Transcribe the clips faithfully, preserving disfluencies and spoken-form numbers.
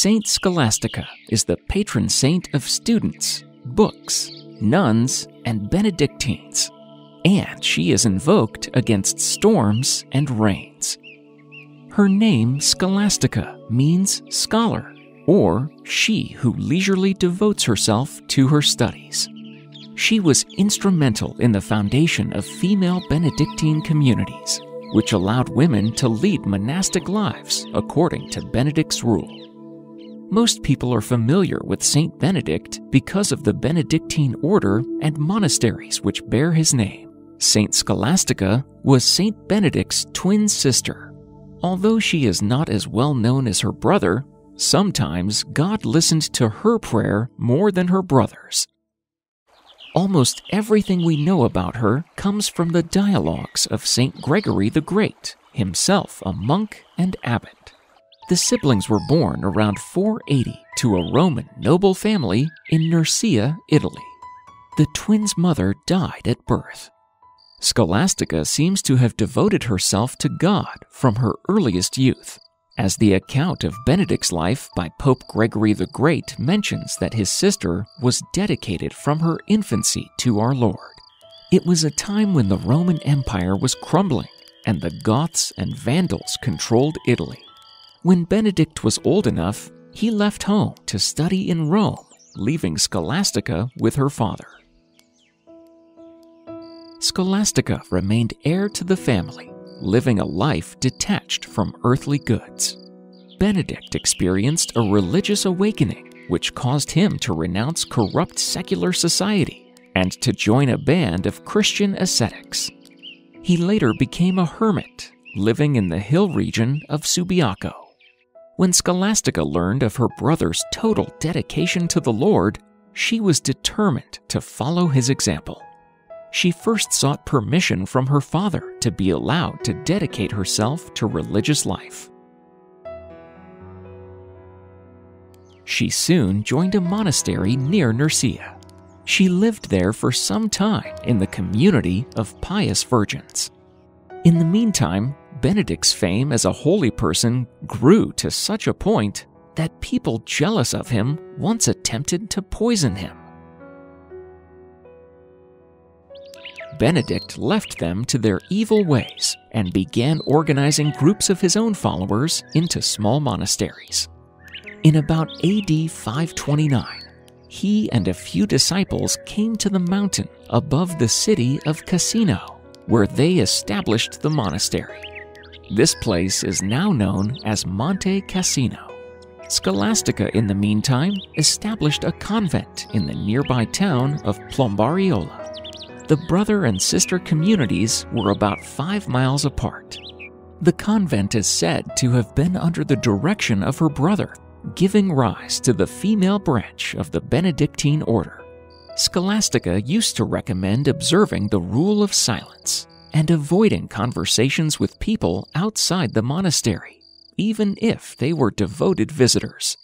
Saint Scholastica is the patron saint of students, books, nuns, and Benedictines, and she is invoked against storms and rains. Her name, Scholastica, means scholar, or she who leisurely devotes herself to her studies. She was instrumental in the foundation of female Benedictine communities, which allowed women to lead monastic lives according to Benedict's rule. Most people are familiar with Saint Benedict because of the Benedictine order and monasteries which bear his name. Saint Scholastica was Saint Benedict's twin sister. Although she is not as well known as her brother, sometimes God listened to her prayer more than her brother's. Almost everything we know about her comes from the dialogues of Saint Gregory the Great, himself a monk and abbot. The siblings were born around four eighty to a Roman noble family in Nursia, Italy. The twins' mother died at birth. Scholastica seems to have devoted herself to God from her earliest youth, as the account of Benedict's life by Pope Gregory the Great mentions that his sister was dedicated from her infancy to our Lord. It was a time when the Roman Empire was crumbling and the Goths and Vandals controlled Italy. When Benedict was old enough, he left home to study in Rome, leaving Scholastica with her father. Scholastica remained heir to the family, living a life detached from earthly goods. Benedict experienced a religious awakening, which caused him to renounce corrupt secular society and to join a band of Christian ascetics. He later became a hermit, living in the hill region of Subiaco. When Scholastica learned of her brother's total dedication to the Lord, she was determined to follow his example. She first sought permission from her father to be allowed to dedicate herself to religious life. She soon joined a monastery near Nursia. She lived there for some time in the community of pious virgins. In the meantime, Benedict's fame as a holy person grew to such a point that people jealous of him once attempted to poison him. Benedict left them to their evil ways and began organizing groups of his own followers into small monasteries. In about A D five twenty-nine, he and a few disciples came to the mountain above the city of Cassino, where they established the monastery. This place is now known as Monte Cassino. Scholastica, in the meantime, established a convent in the nearby town of Plombariola. The brother and sister communities were about five miles apart. The convent is said to have been under the direction of her brother, giving rise to the female branch of the Benedictine order. Scholastica used to recommend observing the rule of silence and avoiding conversations with people outside the monastery, even if they were devoted visitors.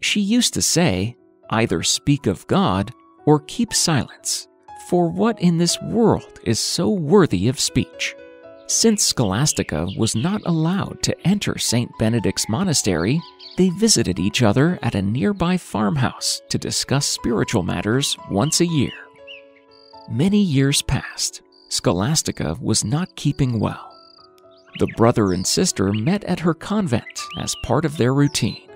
She used to say, either speak of God or keep silence, for what in this world is so worthy of speech? Since Scholastica was not allowed to enter Saint Benedict's monastery, they visited each other at a nearby farmhouse to discuss spiritual matters once a year. Many years passed. Scholastica was not keeping well. The brother and sister met at her convent as part of their routine.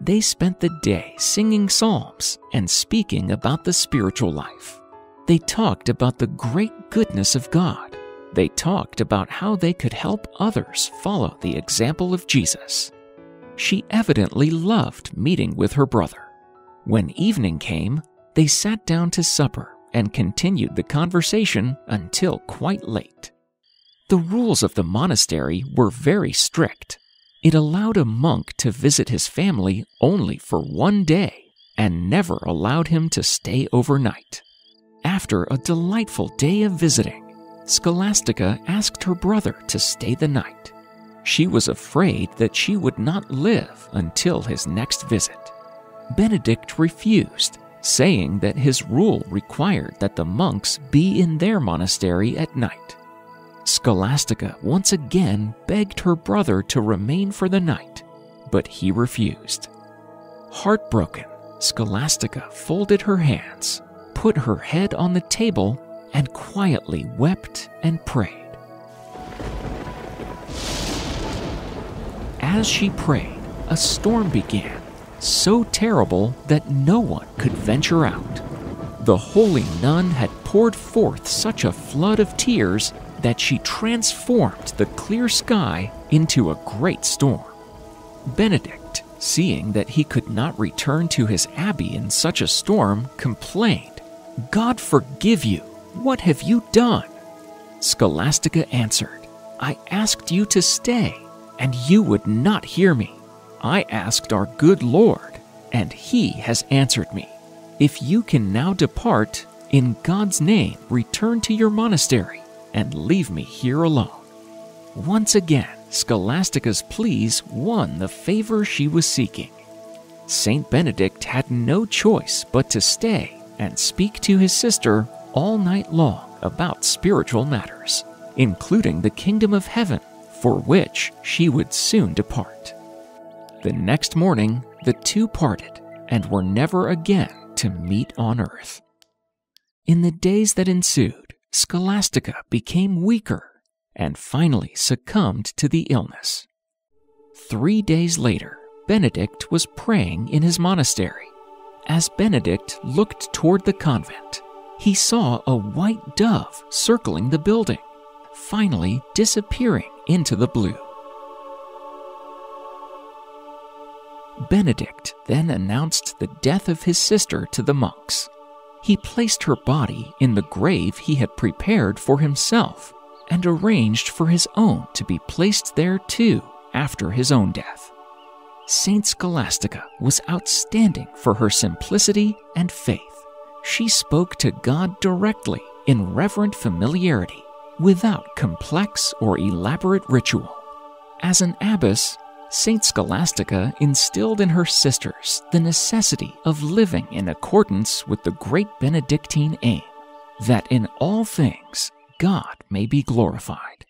They spent the day singing psalms and speaking about the spiritual life. They talked about the great goodness of God. They talked about how they could help others follow the example of Jesus. She evidently loved meeting with her brother. When evening came, they sat down to supper and continued the conversation until quite late. The rules of the monastery were very strict. It allowed a monk to visit his family only for one day and never allowed him to stay overnight. After a delightful day of visiting, Scholastica asked her brother to stay the night. She was afraid that she would not live until his next visit. Benedict refused, saying that his rule required that the monks be in their monastery at night. Scholastica once again begged her brother to remain for the night, but he refused. Heartbroken, Scholastica folded her hands, put her head on the table, and quietly wept and prayed. As she prayed, a storm began, so terrible that no one could venture out. The holy nun had poured forth such a flood of tears that she transformed the clear sky into a great storm. Benedict, seeing that he could not return to his abbey in such a storm, complained, "God forgive you! What have you done?" Scholastica answered, "I asked you to stay, and you would not hear me. I asked our good Lord, and he has answered me. If you can now depart, in God's name return to your monastery, and leave me here alone." Once again, Scholastica's pleas won the favor she was seeking. Saint Benedict had no choice but to stay and speak to his sister all night long about spiritual matters, including the kingdom of heaven, for which she would soon depart. The next morning, the two parted and were never again to meet on earth. In the days that ensued, Scholastica became weaker and finally succumbed to the illness. Three days later, Benedict was praying in his monastery. As Benedict looked toward the convent, he saw a white dove circling the building, finally disappearing into the blue. Benedict then announced the death of his sister to the monks. He placed her body in the grave he had prepared for himself and arranged for his own to be placed there too after his own death. Saint Scholastica was outstanding for her simplicity and faith. She spoke to God directly in reverent familiarity, without complex or elaborate ritual. As an abbess, Saint Scholastica instilled in her sisters the necessity of living in accordance with the great Benedictine aim, that in all things God may be glorified.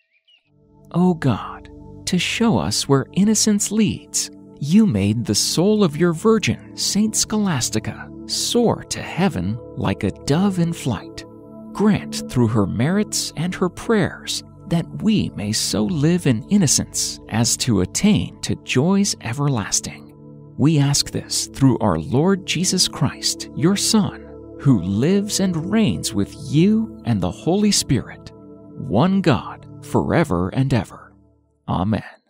O God, to show us where innocence leads, you made the soul of your virgin, Saint Scholastica, soar to heaven like a dove in flight. Grant through her merits and her prayers that we may so live in innocence as to attain to joys everlasting. We ask this through our Lord Jesus Christ, your Son, who lives and reigns with you and the Holy Spirit, one God, forever and ever. Amen.